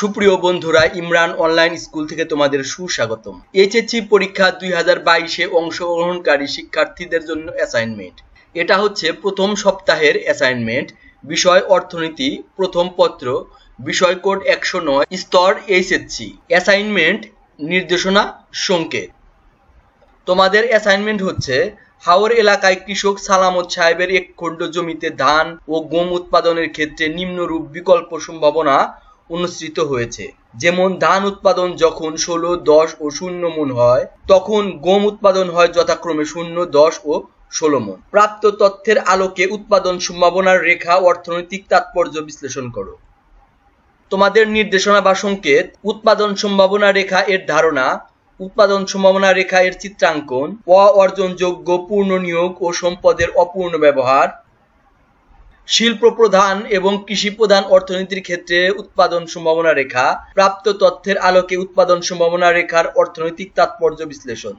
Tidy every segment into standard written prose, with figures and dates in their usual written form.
সুপ্রিয় বন্ধুরা Imran online school থেকে তোমাদের সুস্বাগতম। এইচএসসি পরীক্ষা 2022 এ অংশগ্রহণকারী শিক্ষার্থীদের জন্য অ্যাসাইনমেন্ট। এটা হচ্ছে প্রথম সপ্তাহের অ্যাসাইনমেন্ট, বিষয় অর্থনীতি, প্রথম পত্র, বিষয় কোড 109, স্তর এইচএসসি। অ্যাসাইনমেন্ট নির্দেশনা সংকেত। তোমাদের অ্যাসাইনমেন্ট হচ্ছে হাওর এলাকায় কৃষক সালামত সাহেবের এক খণ্ড জমিতে ধান ও গম উৎপাদনের ক্ষেত্রে নিম্নরূপ বিকল্প সম্ভাবনা অনুসৃত হয়েছে, যেমন ধান উৎপাদন যখন 16, 10 ও 0 মণ হয়, তখন গম উৎপাদন হয় যথাক্রমে 0, 10 ও 16 মণ। প্রাপ্ত তথ্যের আলোকে উৎপাদন সম্ভাবনার রেখা অর্থনৈতিক তাৎপর্য বিশ্লেষণ করো। তোমাদের নির্দেশনা বা সংকেত: উৎপাদন সম্ভাবনা রেখা এর ধারণা, উৎপাদন সম্ভাবনা রেখা এর চিত্রাঙ্কন, অর্জনযোগ্য, পূর্ণ নিয়োগ ও সম্পদের অপূর্ণ ব্যবহার, শিল্প প্রধান এবং কৃষি প্রধান অর্থনীতির ক্ষেত্রে উৎপাদন সম্ভাবনা রেখা, প্রাপ্ত তথ্যের আলোকে উৎপাদন সম্ভাবনা রেখার অর্থনৈতিক তাৎপর্য বিশ্লেষণ।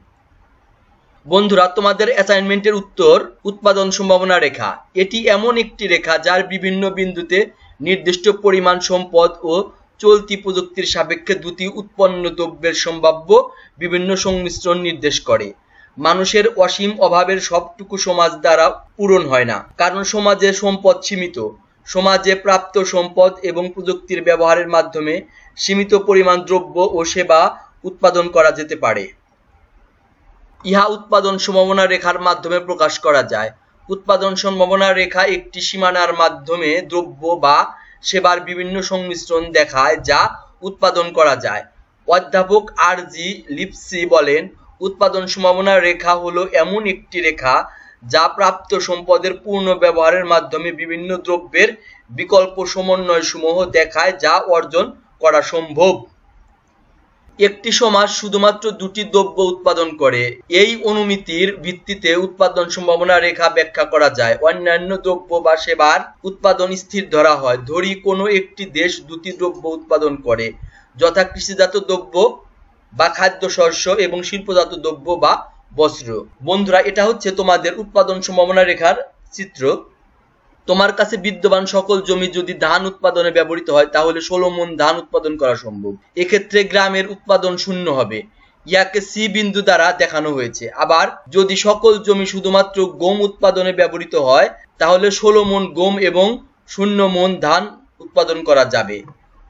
বন্ধুরা, তোমাদের অ্যাসাইনমেন্টের উত্তর উৎপাদন সম্ভাবনা রেখা। এটি এমন একটি রেখা যার বিভিন্ন বিন্দুতে নির্দিষ্ট পরিমাণ সম্পদ ও চলতি প্রযুক্তির সাপেক্ষে দুটি উৎপন্ন দ্রব্যের সম্ভাব্য বিভিন্ন সংমিশ্রণ নির্দেশ করে। মানুষের অসীম অভাবের সবটুকু সমাজ দ্বারা পূরণ হয় না, কারণ সমাজে সম্পদ সীমিত। সমাজে প্রাপ্ত সম্পদ এবং প্রযুক্তির ব্যবহারের মাধ্যমে সীমিত পরিমাণ দ্রব্য ও সেবা উৎপাদন করা যেতে পারে। ইহা উৎপাদন সম্ভাবনা রেখার মাধ্যমে প্রকাশ করা যায়। উৎপাদন সম্ভাবনা রেখা একটি সীমানার মাধ্যমে দ্রব্য বা সেবার বিভিন্ন সংমিশ্রণ দেখায় যা উৎপাদন করা যায়। অধ্যাপক আর জি লিপসি বলেন, উৎপাদন সম্ভাবনা রেখা হলো এমন একটি রেখা যা প্রাপ্ত সম্পদের পূর্ণ ব্যবহারের মাধ্যমে বিভিন্ন দ্রব্যের বিকল্প সমন্বয় সমূহ দেখায় যা অর্জন করা সম্ভব। একটি সমাজ শুধুমাত্র দুটি দ্রব্য উৎপাদন করে, এই অনুমিতির ভিত্তিতে উৎপাদন সম্ভাবনা রেখা ব্যাখ্যা করা যায়। অন্যান্য দ্রব্য বা সেবার উৎপাদন স্থির ধরা হয়। ধরি কোনো একটি দেশ দুটি দ্রব্য উৎপাদন করে, যথা কৃষিজাত দ্রব্য বা খাদ্যশস্য এবং শিল্পজাত দ্রব্য বা বস্ত্র। বন্ধুরা, এটা হচ্ছে তোমাদের উৎপাদন সম্ভাবনা রেখার চিত্র। তোমার কাছে বিদ্যমান সকল জমি যদি ধান উৎপাদনে ব্যবহৃত হয়, তাহলে 16 মণ ধান উৎপাদন করা সম্ভব। এক্ষেত্রে গ্রামের উৎপাদন 0 হবে। ইয়াকে সি বিন্দু দ্বারা দেখানো হয়েছে। আবার যদি সকল জমি শুধুমাত্র গম উৎপাদনে ব্যবহৃত হয়, তাহলে 16 মণ গম এবং 0 মণ ধান উৎপাদন করা যাবে।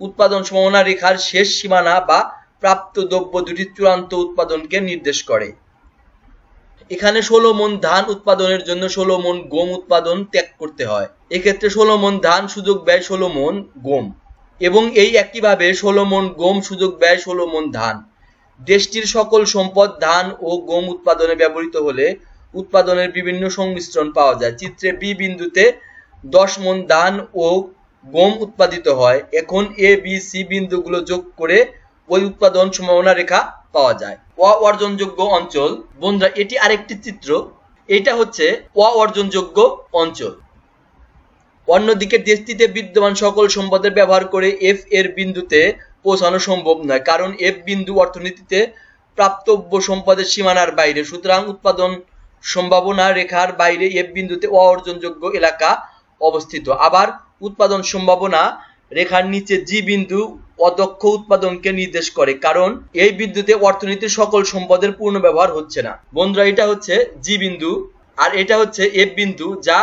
উৎপাদন সম্ভাবনা রেখার শেষ সীমানা বা প্রাপ্ত দ্রব্য দুটি চূড়ান্ত উৎপাদনকে নির্দেশ করে। এখানে 16 মণ ধান উৎপাদনের জন্য 16 মণ গম উৎপাদন ত্যাগ করতে হয়। এক্ষেত্রে 16 মণ ধান, সুযোগ ব্যয় 16 মণ গম, এবং এই একইভাবে 16 মণ গম, সুযোগ ব্যয় 16 মণ ধান। দেশটির সকল সম্পদ ধান ও গম উৎপাদনে ব্যবহৃত হলে উৎপাদনের বিভিন্ন সংমিশ্রণ পাওয়া যায়। চিত্রে বি বিন্দুতে 10 মণ ধান ও গম উৎপাদিত হয়। এখন এ, বি, সি বিন্দুগুলো যোগ করে ওই উৎপাদন সম্ভাবনা রেখা পাওয়া যায়। অর্জনযোগ্য অঞ্চল। বন্ধুরা, এটি আরেকটি চিত্র। এটা হচ্ছে অর্জনযোগ্য অঞ্চল। অন্যদিকে দেশটিতে বিদ্যমান সকল সম্পদের ব্যবহার করে এফ এর বিন্দুতে পৌঁছানো সম্ভব নয়, কারণ এফ বিন্দু অর্থনীতিতে প্রাপ্তব্য সম্পদের সীমানার বাইরে। সুতরাং উৎপাদন সম্ভাবনা রেখার বাইরে এফ বিন্দুতে অর্জনযোগ্য এলাকা অবস্থিত। আবার উৎপাদন সম্ভাবনা রেখার নিচে জি বিন্দু অদক্ষ উৎপাদনকে নির্দেশ করে, কারণ এই বিন্দুতে অর্থনীতির সকল সম্পদের পূর্ণ ব্যবহার হচ্ছে না। বন্ধুরা, এটা হচ্ছে জি বিন্দু আর এটা হচ্ছে এফ বিন্দু, যা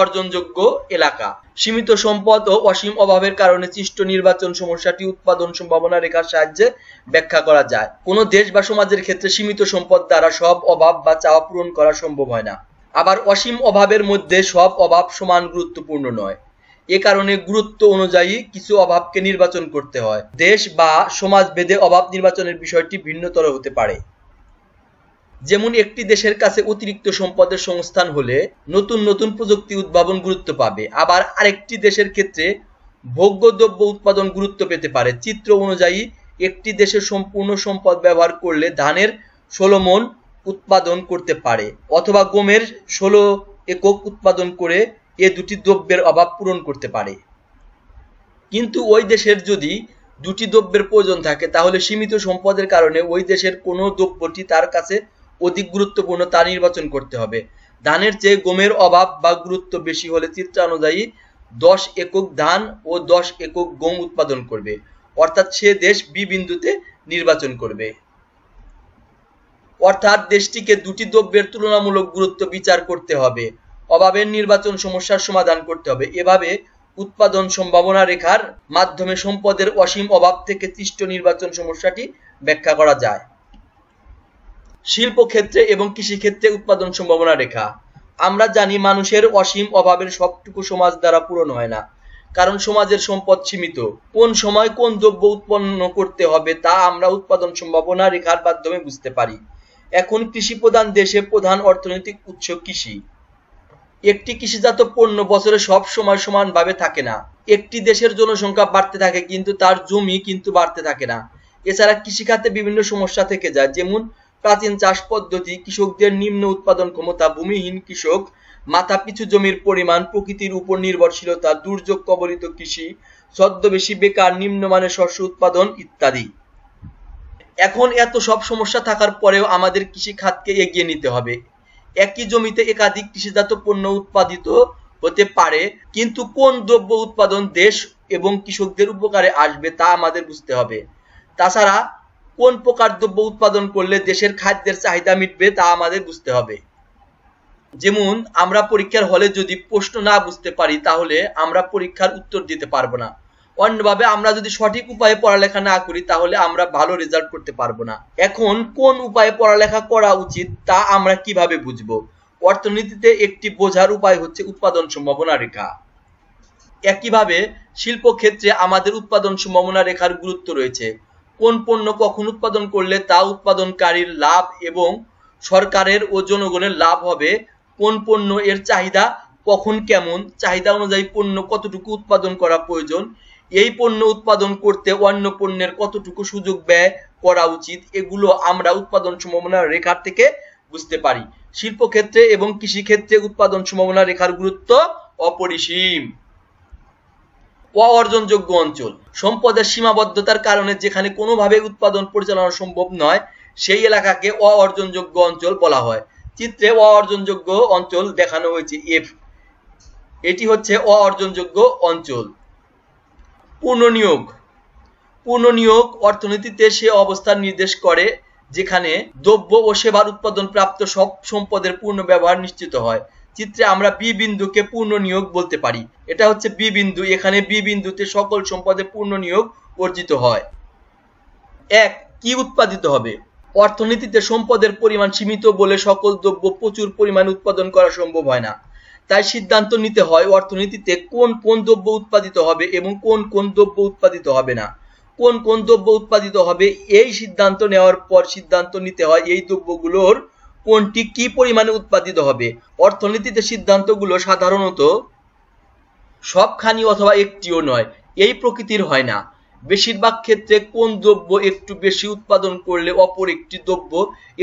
অর্জনযোগ্য এলাকা। সীমিত সম্পদ ও অসীম অভাবের কারণে সৃষ্ট নির্বাচন সমস্যাটি উৎপাদন সম্ভাবনা রেখার সাহায্যে ব্যাখ্যা করা যায়। কোনো দেশ বা সমাজের ক্ষেত্রে সীমিত সম্পদ দ্বারা সব অভাব বা চাওয়া পূরণ করা সম্ভব হয় না। আবার অসীম অভাবের মধ্যে সব অভাব সমান গুরুত্বপূর্ণ নয়। এ কারণে গুরুত্ব অনুযায়ী কিছু অভাবকে নির্বাচন করতে হয়। দেশ বা সমাজ ভেদে অভাব নির্বাচনের বিষয়টি ভিন্নতর হতে পারে। যেমন একটি দেশের কাছে অতিরিক্ত সম্পদের সংস্থান হলে নতুন নতুন প্রযুক্তি উদ্ভাবন গুরুত্ব পাবে। আবার আরেকটি দেশের ক্ষেত্রে ভোগ্যদ্রব্য উৎপাদন গুরুত্ব পেতে পারে। চিত্র অনুযায়ী একটি দেশের সম্পূর্ণ সম্পদ ব্যবহার করলে ধানের 16 মণ উৎপাদন করতে পারে, অথবা গমের 16 একক উৎপাদন করে এ দুটি দ্রব্যের অভাব পূরণ করতে পারে। কিন্তু ওই দেশের যদি দুটি দ্রব্যের প্রয়োজন থাকে, তাহলে সীমিত সম্পদের কারণে ওই দেশের কোনো দ্রব্যটি তার কাছে অধিক গুরুত্বপূর্ণ তা নির্বাচন করতে হবে। ধানের চেয়ে গমের অভাব বা গুরুত্ব বেশি হলে চিত্রানুযায়ী 10 একক ধান ও 10 একক গম উৎপাদন করবে। अर्थात से देश बी बिंदुते निर्वाचन करबे अर्थात देशटिके दुटी द्रव्येर तुलनामूलक गुरुत्व विचार करते होबे अभावेर निर्वाचन समस्यार समाधान करते होबे एभावे उत्पादन सम्भावना रेखार माध्यमे सम्पदेर असीम अभाव थेके तिष्ट निर्वाचन समस्याटी व्याख्या करा जाय। शिल्प क्षेत्रे एवं कृषि क्षेत्रे उत्पादन सम्भावना रेखा आमरा जानी मानुषेर असीम अभावेर सबटुकु समाज द्वारा पूरण हय ना कारण समाजेर सम्पद सीमित कोन समय कोन द्रव्य उत्पन्न करते हबे ता आमरा उत्पादन सम्भावना रेखार माध्यमे बुझते पारी। এখন কৃষি প্রধান দেশে প্রধান অর্থনৈতিক উৎস কৃষি। একটি কৃষিজাত পণ্য বছরে সব সময় সমানভাবে থাকে না। একটি দেশের জনসংখ্যা বাড়তে থাকে কিন্তু তার জমি কিন্তু বাড়তে থাকে না। এছাড়া কৃষি খাতে বিভিন্ন সমস্যা থেকে যায় যেমন প্রাচীন চাষ পদ্ধতি কৃষকদের নিম্ন উৎপাদন ক্ষমতা ভূমিহীন কৃষক মাথাপিছু জমির পরিমাণ প্রকৃতির উপর নির্ভরশীলতা দুর্যোগ কবলিত কৃষি ছদ্মবেশী বেকার নিম্নমানের শস্য উৎপাদন ইত্যাদি। এখন এত সব সমস্যা থাকার পরেও আমাদের কৃষি খাতকে এগিয়ে নিতে হবে। একই জমিতে একাধিক কৃষিজাত পণ্য উৎপাদিত হতে পারে কিন্তু কোন দ্রব্য উৎপাদন দেশ এবং কৃষকদের উপকারে আসবে তা আমাদের বুঝতে হবে। তাছাড়া কোন প্রকার দ্রব্য উৎপাদন করলে দেশের খাদ্যের চাহিদা মিটবে তা আমাদের বুঝতে হবে। যেমন আমরা পরীক্ষার হলে যদি প্রশ্ন না বুঝতে পারি তাহলে আমরা পরীক্ষার উত্তর দিতে পারবো না। অন্যভাবে আমরা যদি সঠিক উপায়ে পড়ালেখা না করি তাহলে আমরা ভালো রেজাল্ট করতে পারবো না। এখন কোন উপায়ে পড়ালেখা করা উচিত তা আমরা কিভাবে বুঝব? অর্থনীতিতে একটি বোঝার উপায় হচ্ছে উৎপাদন সম্ভাবনা রেখা। একইভাবে শিল্প ক্ষেত্রে আমাদের উৎপাদন সম্ভাবনা রেখার গুরুত্ব রয়েছে। কোন পণ্য কখন উৎপাদন করলে তা উৎপাদনকারীর লাভ এবং সরকারের ও জনগণের লাভ হবে, কোন পণ্য এর চাহিদা কখন কেমন, চাহিদা অনুযায়ী পণ্য কতটুকু উৎপাদন করা প্রয়োজন, এই পণ্য উৎপাদন করতে অন্য পণ্যের কতটুকু সুযোগ ব্যয় করা উচিত, এগুলো আমরা উৎপাদন সম্ভাবনা রেখা থেকে বুঝতে পারি। শিল্প ক্ষেত্রে এবং কৃষি ক্ষেত্রে উৎপাদন সম্ভাবনা রেখার গুরুত্ব অপরিসীম। অর্জনযোগ্য অঞ্চল সম্পদের সীমাবদ্ধতার কারণে যেখানে কোনোভাবে উৎপাদন পরিচালনা সম্ভব নয় সেই এলাকাকে অর্জনযোগ্য অঞ্চল বলা হয়। চিত্রে অর্জনযোগ্য অঞ্চল দেখানো হয়েছে এফ। এটি হচ্ছে অর্জনযোগ্য অঞ্চল। পুনঃনিয়োগ পুনঃনিয়োগ অর্থনীতিতে সে অবস্থান নির্দেশ করে যেখানে দ্রব্য ও সেবার উৎপাদন প্রাপ্ত সব সম্পদের পূর্ণ ব্যবহার নিশ্চিত হয়। চিত্রে আমরা বি বিন্দুকে পুনঃনিয়োগ বলতে পারি। এটা হচ্ছে বি বিন্দু। এখানে বি বিন্দুতে সকল সম্পদের পুনঃনিয়োগ অর্জিত হয়। এক কি উৎপাদিত হবে? অর্থনীতিতে সম্পদের পরিমাণ সীমিত বলে সকল দ্রব্য প্রচুর পরিমাণ উৎপাদন করা সম্ভব হয় না। তাই সিদ্ধান্ত নিতে হয় অর্থনীতিতে কোন কোন দ্রব্য উৎপাদিত হবে এবং কোন কোন দ্রব্য উৎপাদিত হবে না। কোন কোন দ্রব্য উৎপাদিত হবে এই সিদ্ধান্ত নেওয়ার পর সিদ্ধান্ত নিতে হয় এই দ্রব্যগুলোর কোনটি কি পরিমাণে উৎপাদিত হবে। অর্থনীতিতে সিদ্ধান্তগুলো সাধারণত সবখানি অথবা একটিও নয়, এই প্রকৃতির হয় না। বেশিরভাগ ক্ষেত্রে কোন দ্রব্য একটু বেশি উৎপাদন করলে অপর একটি দ্রব্য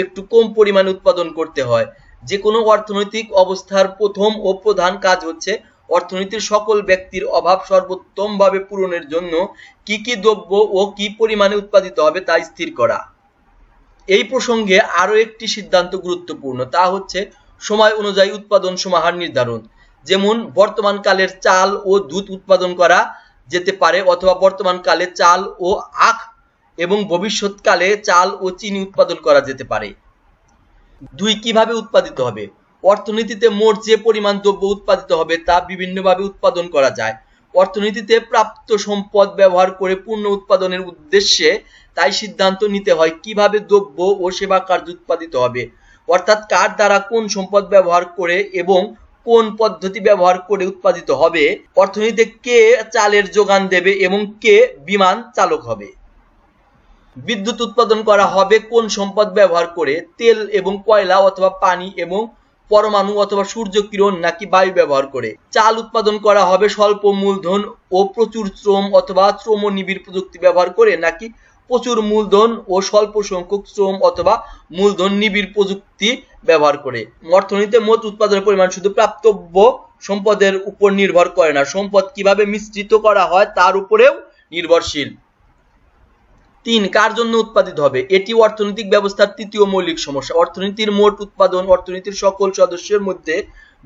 একটু কম পরিমাণে উৎপাদন করতে হয়। যে কোনো অর্থনৈতিক অবস্থার প্রথম ও প্রধান কাজ হচ্ছে অর্থনীতির সকল ব্যক্তির অভাব সর্বোত্তমভাবে পূরণের জন্য কি কি দ্রব্য ও কি পরিমাণে উৎপাদিত হবে তা স্থির করা। এই প্রসঙ্গে আরও একটি সিদ্ধান্ত গুরুত্বপূর্ণ, তা হচ্ছে সময় অনুযায়ী উৎপাদন সমাহার নির্ধারণ। যেমন বর্তমানকালের চাল ও দুধ উৎপাদন করা যেতে পারে অথবা বর্তমানকালে চাল ও আখ এবং ভবিষ্যৎকালে চাল ও চিনি উৎপাদন করা যেতে পারে। দুই কিভাবে উৎপাদিত হবে? অর্থনীতিতে মোট যে পরিমাণ দ্রব্য উৎপাদিত হবে তা বিভিন্নভাবে উৎপাদন করা যায়। অর্থনীতিতে প্রাপ্ত সম্পদ ব্যবহার করে পূর্ণ উৎপাদনের উদ্দেশ্যে তাই সিদ্ধান্ত নিতে হয় কিভাবে দ্রব্য ও সেবা কার্য উৎপাদিত হবে, অর্থাৎ কার দ্বারা কোন সম্পদ ব্যবহার করে এবং কোন পদ্ধতি ব্যবহার করে উৎপাদিত হবে। অর্থনীতিতে কে চালের যোগান দেবে এবং কে বিমান চালক হবে। বিদ্যুৎ উৎপাদন করা হবে কোন সম্পদ ব্যবহার করে, তেল এবং কয়লা অথবা পানি এবং পরমাণু অথবা সূর্য কিরণ নাকি বায়ু ব্যবহার করে। চাল উৎপাদন করা হবে স্বল্প মূলধন ও প্রচুর শ্রম অথবা শ্রম ও নিবিড় প্রযুক্তি ব্যবহার করে নাকি প্রচুর মূলধন ও স্বল্প সংখ্যক শ্রম অথবা মূলধন নিবিড় প্রযুক্তি ব্যবহার করে। অর্থনীতিতে মোট উৎপাদনের পরিমাণ শুধু প্রাপ্তব্য সম্পদের উপর নির্ভর করে না, সম্পদ কিভাবে মিশ্রিত করা হয় তার উপরেও নির্ভরশীল। তিন কার জন্য উৎপাদিত হবে? এটি অর্থনৈতিক ব্যবস্থার তৃতীয় মৌলিক সমস্যা। অর্থনীতির মোট উৎপাদন অর্থনীতির সকল সদস্যের মধ্যে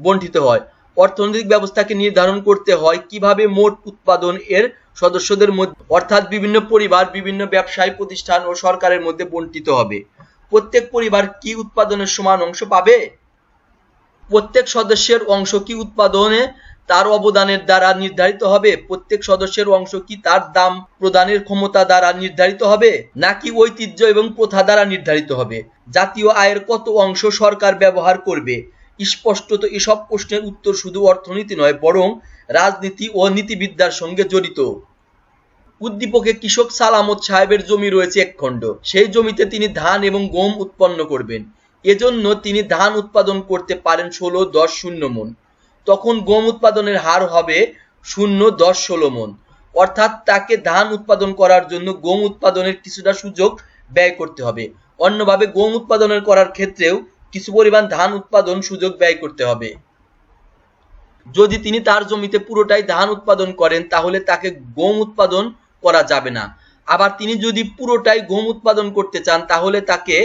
বণ্টিত হয়। অর্থনৈতিক ব্যবস্থাকে নির্ধারণ করতে হয় কিভাবে মোট উৎপাদন এর सदस्यदेर मध्य अर्थात विभिन्न परिवार विभिन्न व्यवसायी प्रतिष्ठान और सरकारेर मध्य बंटित होबे। प्रत्येक परिवार की उत्पादनेर समान अंश पाबे? प्रत्येक सदस्येर अंश की उत्पादने तार अवदानेर द्वारा निर्धारित होबे? प्रत्येक सदस्येर अंश की तार दाम प्रदानेर क्षमता द्वारा निर्धारित होबे नाकि ऐतिह्य एवं प्रथा द्वारा निर्धारित होबे? जातीय आयेर कत अंश सरकार व्यवहार करबे? स्पष्टत तो एसब प्रश्नेर उत्तर शुधु अर्थनीति नय बरং राजनीति और नीतिविद्यार संगे जड़ित। उद्दीपके कृषक सालामत साहेबेर जमी रयेछे एक खंड, सेई जमीते तिनि धान एवं गम उत्पन्न करबेन। एजोन्नो तिनि धान उत्पादन करते पारेन 16-10-0 मन, तखन गम उत्पादनेर हार हबे 0-10-16 मन, अर्थात ताके धान उत्पादन करार जन्य गम उत्पादनेर किछुटा सुयोग व्यय करते हबे। अन्यभावे गम उत्पादन करार क्षेत्रेও কিছু পরিমাণ ধান উৎপাদন সুযোগ ব্যয় করতে হবে। যদি তিনি তার জমিতে পুরোটাই ধান উৎপাদন করেন তাহলে তাকে গম উৎপাদন করা যাবে না। আবার তিনি যদি পুরোটাই গম উৎপাদন করতে চান তাহলে তাকে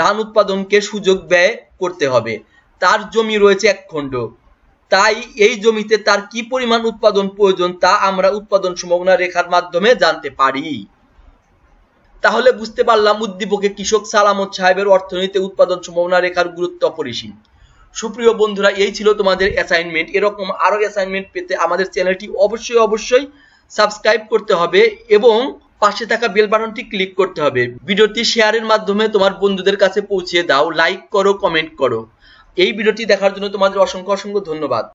ধান উৎপাদনকে সুযোগ ব্যয় করতে হবে। তার জমি রয়েছে এক খণ্ড, তাই এই জমিতে তার কি পরিমাণ উৎপাদন প্রয়োজন তা আমরা উৎপাদন সম্ভাবনা রেখার মাধ্যমে জানতে পারি। তাহলে বুঝতে পারলাম উদ্দীপকে কৃষক সালামত সাহেবের অর্থনীতিতে উৎপাদন সম্ভাবনা রেখার গুরুত্ব অপরিসীম। সুপ্রিয় বন্ধুরা, এই ছিল তোমাদের অ্যাসাইনমেন্ট। এরকম আরো অ্যাসাইনমেন্ট পেতে আমাদের চ্যানেলটি অবশ্যই অবশ্যই সাবস্ক্রাইব করতে হবে এবং পাশে থাকা বেল বাটনটি ক্লিক করতে হবে। ভিডিওটি শেয়ারের মাধ্যমে তোমার বন্ধুদের কাছে পৌঁছে দাও। লাইক করো, কমেন্ট করো। এই ভিডিওটি দেখার জন্য তোমাদের অসংখ্য অসংখ্য ধন্যবাদ।